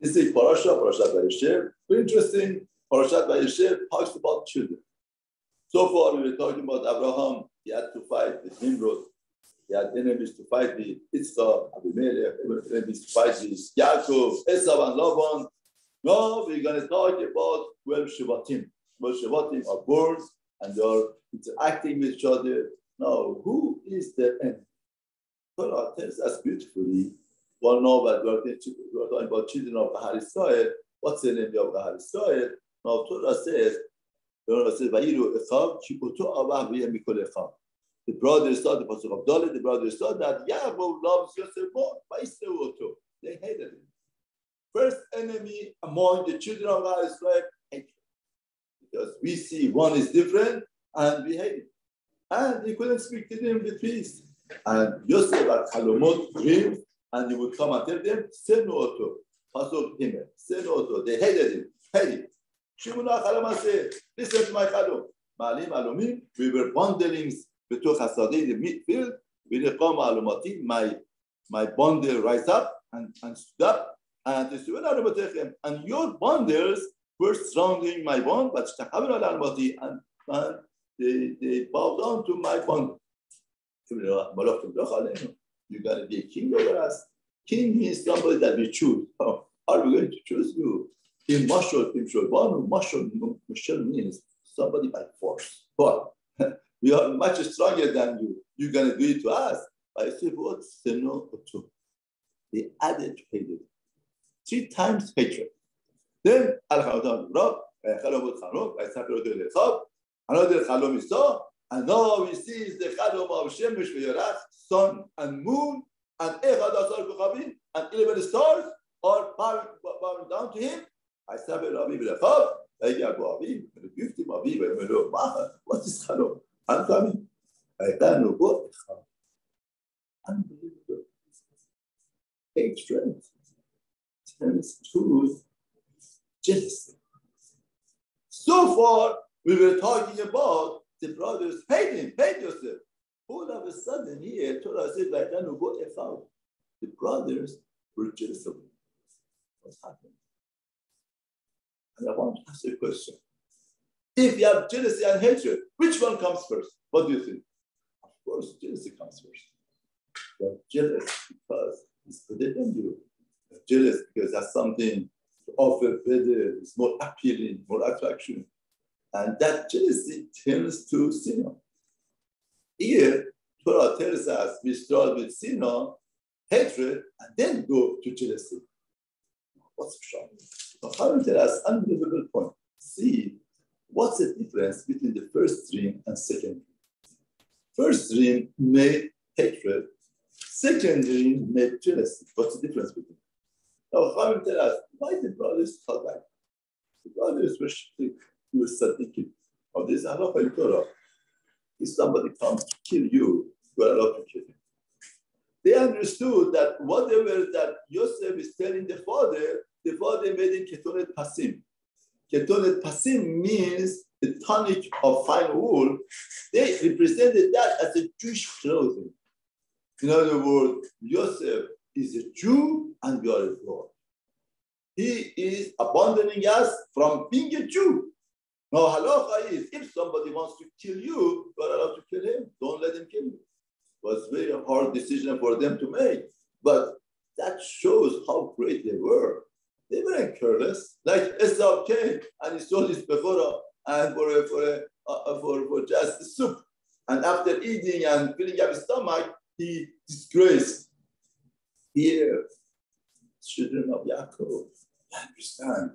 It's a Parashat Vayeshev. Very interesting. Parashat Vayeshev talks about children. So far, we were talking about Abraham. He had to fight the Nimrod. He had enemies to fight the Itzhak, Abimelech, enemies to fight the Yaakov, Esau, and Laban. Now we're going to talk about Welsh Shabbatim. Welsh Shabbatim are born and they are interacting with each other. Now, who is the enemy? Torah tells us beautifully. Well, now that we are talking about children of Bahari Israel, what's the enemy of Bahari Israel? Now, Torah says, the brothers thought, the Pasuk of Dalit, the brothers thought that Yaakov loves Yosef more. They hated him. First enemy among the children of God is like hatred. Because we see one is different and we hate him. And he couldn't speak to them with peace. And Yosef had Salomon dreams and he would come and tell them, say no to Pasuk him, say no to. They hated him, hated him. Shimuna Chalama said, listen to my Chalom. Ma'alim alumim, we were wanderings between Hasadeh, the midfield, with the Qama alumati, my bundle rise up and stood up, and they said, and your bundles were surrounding my bond, but and they bowed down to my bond. You're going to be a king over us. King means somebody that we choose. How are we going to choose you? In Mashal, Mashal means somebody by force. But we are much stronger than you. You're going to do it to us. I said, what's the no or two? They added hatred. 3 times hatred. Then, another Chalom is so, and now we see is the Chalom of Shemesh V'yorach, sun and moon, and Echad HaSar B'Chavim, and 11 stars, all bowing down to him. What is Chalom? I'm coming. I can't know what Chalom. Unbelievable. Hatred turns to jealousy. So far, we were talking about the brothers hating, hate Yosef. All of a sudden here, Torah said, I can't go out. The brothers were jealous of him. What's happening? And I want to ask you a question. If you have jealousy and hatred, which one comes first? What do you think? Of course, jealousy comes first. You're jealous because it's better than you. You're jealous because that's something to offer better, it's more appealing, more attraction. And that jealousy turns to sinner. Here, Torah tells us we start with sinner, hatred, and then go to jealousy. What's wrong? So Torah tells us an unbelievable point. See, what's the difference between the first stream and second? First stream made hatred. Second dream made jealousy. What's the difference between them? Now, Chaim tell us why the brothers fought back. The brothers were shifting to a tzaddikim. Now, there's a halacha in Torah. If somebody comes to kill you, you are allowed to kill him. They understood that whatever that Yosef is telling the father made in Ketonet Pasim. Ketonet Pasim means the tunic of fine wool. They represented that as a Jewish clothing. In other words, Yosef is a Jew and we are a God. He is abandoning us from being a Jew. Now, halacha is, if somebody wants to kill you, you are allowed to kill him. Don't let him kill you. It was a very hard decision for them to make. But that shows how great they were. They weren't careless. Like Esau came and he sold his pechora and for just soup. And after eating and filling up his stomach, he disgraced. Here, children of Yaakov, understand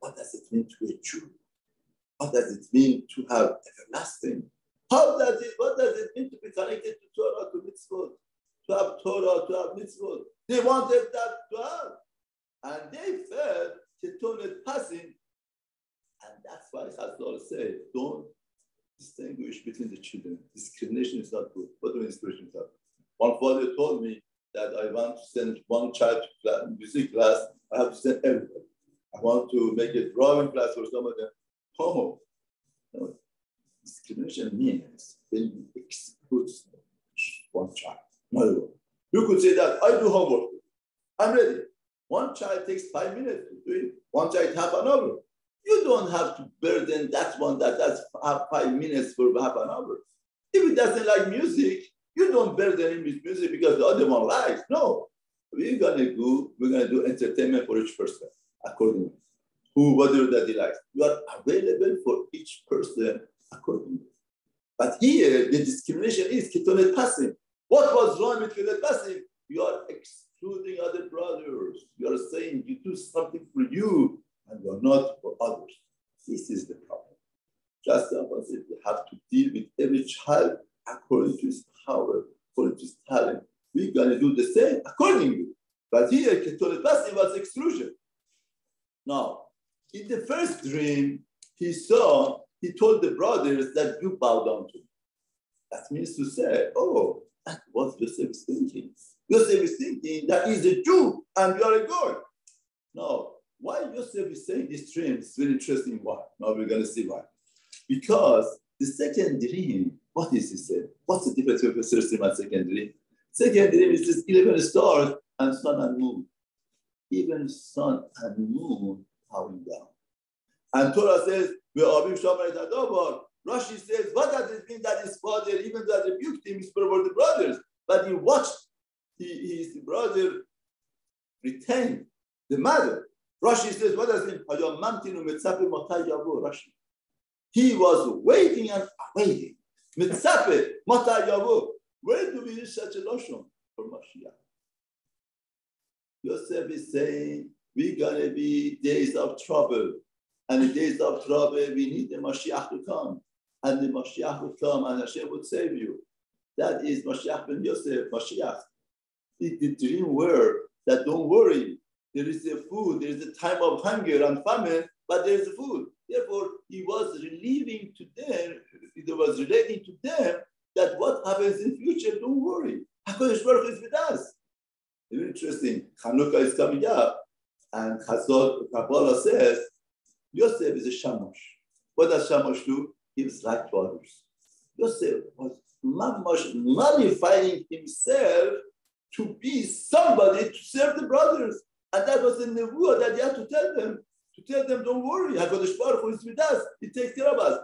what does it mean to be a Jew? What does it mean to have everlasting? What does it mean to be connected to Torah, to Mitzvot? To have Torah, to have Mitzvot. They wanted that to have. And they felt Ketonet Pasim. And that's why Chazal said, don't distinguish between the children. Discrimination is not good. What do you mean discrimination is not good? One father told me that I want to send one child to class, music class. I have to send everybody. I want to make a drawing class for some of them. Homo. No. Discrimination means when you exclude one child. No. You could say that I do homework. I'm ready. One child takes 5 minutes to do it. One child half an hour. You don't have to burden that one that has 5 minutes for half an hour. If it doesn't like music, you don't burden him with music because the other one likes. No, we're gonna do entertainment for each person accordingly. Whatever that he likes, you are available for each person accordingly. But here the discrimination is Ketonet Pasim. What was wrong with Ketonet Pasim? You are excluding other brothers. You are saying you do something for you and you are not for others. This is the problem. Just the opposite. We have to deal with every child according to his power, according to his talent. We're going to do the same accordingly. But here, Ketonet Pasim was exclusion. Now, in the first dream, he told the brothers that you bow down to me. That means to say, oh, that was Yosef is thinking. Yosef is thinking that he's a Jew and you are a God. Now, why Yosef is saying this dream is very interesting. Why? Now we're going to see why. Because the second dream, what is he saying? What's the difference between first dream and second dream? Second dream is just 11 stars and sun and moon. Even sun and moon bowing down. And Torah says, Rashi says, what does it mean that his father, even though rebuked him, is for the brothers? But he watched his brother retain the mother. Rashi says, what does it mean? He was waiting and waiting. Where do we use such a notion for Mashiach? Yosef is saying, we're going to be days of trouble. And in days of trouble, we need the Mashiach to come. And the Mashiach would come and Hashem would save you. That is Mashiach ben Yosef, Mashiach. The dream word that don't worry. There is a food, there is a time of hunger and famine, but there is food. Therefore, he was relieving to them, he was relating to them that what happens in future, don't worry. Hakadosh Baruch Hu is with us. Very interesting. Hanukkah is coming up. And Chazal Kabbalah says, Yosef is a shamosh. What does shamosh do? He was like to others. Yosef was mamash nullifying himself to be somebody to serve the brothers. And that was the nevuah that he had to tell them. To tell them, don't worry, Hakadosh Baruch Hu is with us. He takes care of us.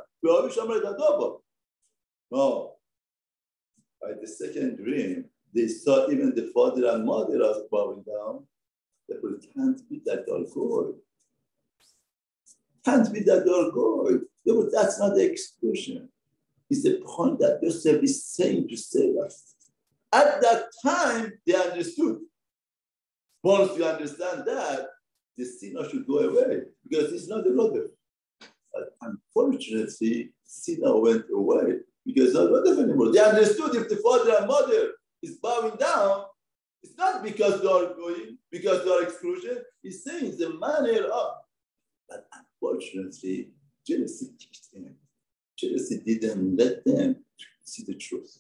No. By the second dream, they saw even the father and mother are bowing down. Therefore, it can't be that they are God. Can't be that they are God. Therefore, that's not the exclusion. It's the point that Yosef is saying to save us. At that time, they understood. Once you understand that, the sinner should go away because it's not the Lord. But unfortunately, sinner went away because it's not Lord anymore. They understood if the father and mother is bowing down, it's not because they are going, because they are exclusion. He's saying it's a manner of. But unfortunately, jealousy kicked in. Jealousy didn't let them see the truth.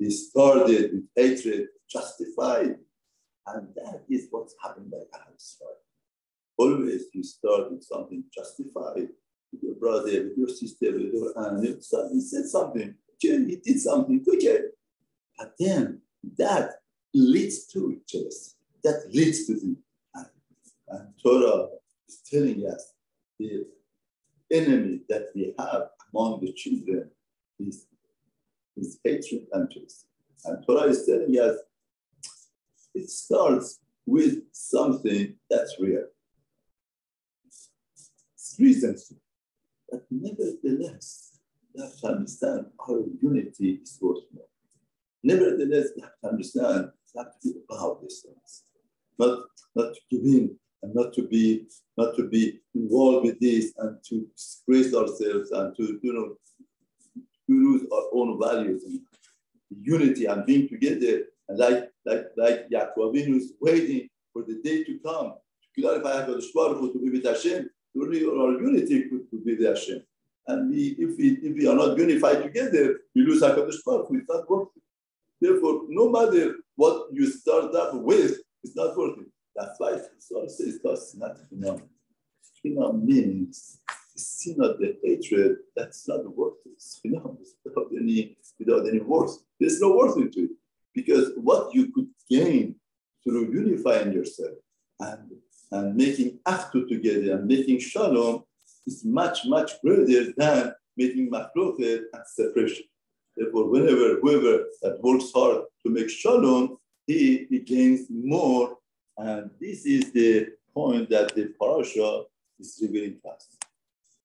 They started with hatred, justified. And that is what's happened by the house. Always you start with something justified. With your brother, with your sister, with your aunt, he said something. He did something. Okay. But then that leads to jealousy. That leads to the and Torah is telling us the enemy that we have among the children is hatred and jealousy. And Torah is telling us it starts with something that's real. It's reasons. But nevertheless, we have to understand our unity is worth more. Nevertheless, we have to understand we have to be about these things. Not to give in and not to be involved with this and to disgrace ourselves and to lose our own values and unity and being together. And like Yaakov is waiting for the day to come to clarify HaKadosh Baruch Hu, to be with Hashem, to renew our unity to be with Hashem. And if we are not unified together, we lose HaKadosh Baruch Hu. It's not worth it. Therefore, no matter what you start up with, it's not worth it. That's why Chazal says it's not enough. Chinam means the sin of the hatred. That's not worth it. Chinam is without any worth. There's no worth to it. Because what you could gain through unifying yourself and making achtu together and making shalom is much, much greater than making machloket and separation. Therefore, whoever that works hard to make shalom, he gains more. And this is the point that the parasha is revealing to us.